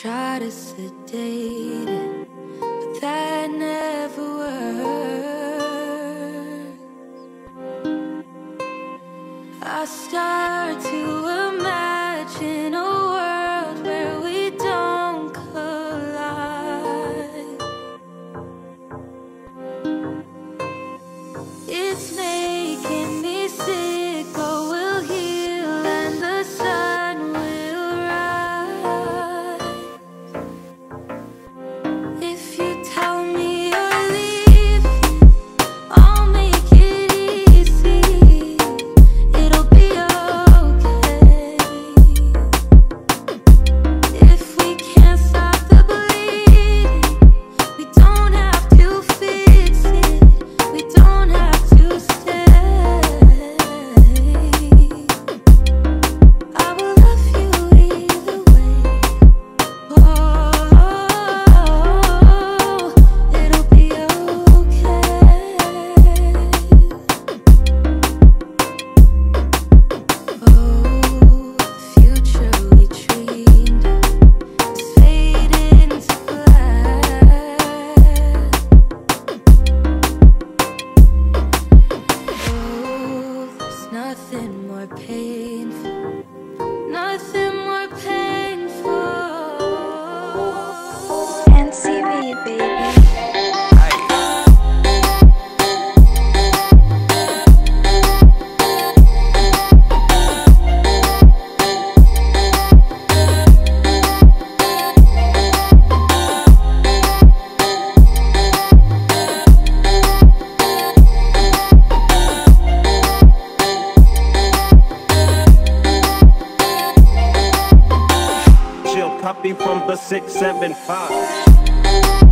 try to sedate it, but that never works. I start to imagine a world where we don't collide. It's making me sick, but we'll heal and the sun will rise. If you tell me you're leaving, I'll make it easy. It'll be okay. If we can't stop the bleeding, we don't have to fix it. We don't have to stay. I will love you either way. Oh, it'll be okay. Oh, the future we dreamed of is fading to black. Oh, there's nothing more painful. Nothing more painful. NCV, baby. Puppy from the 675.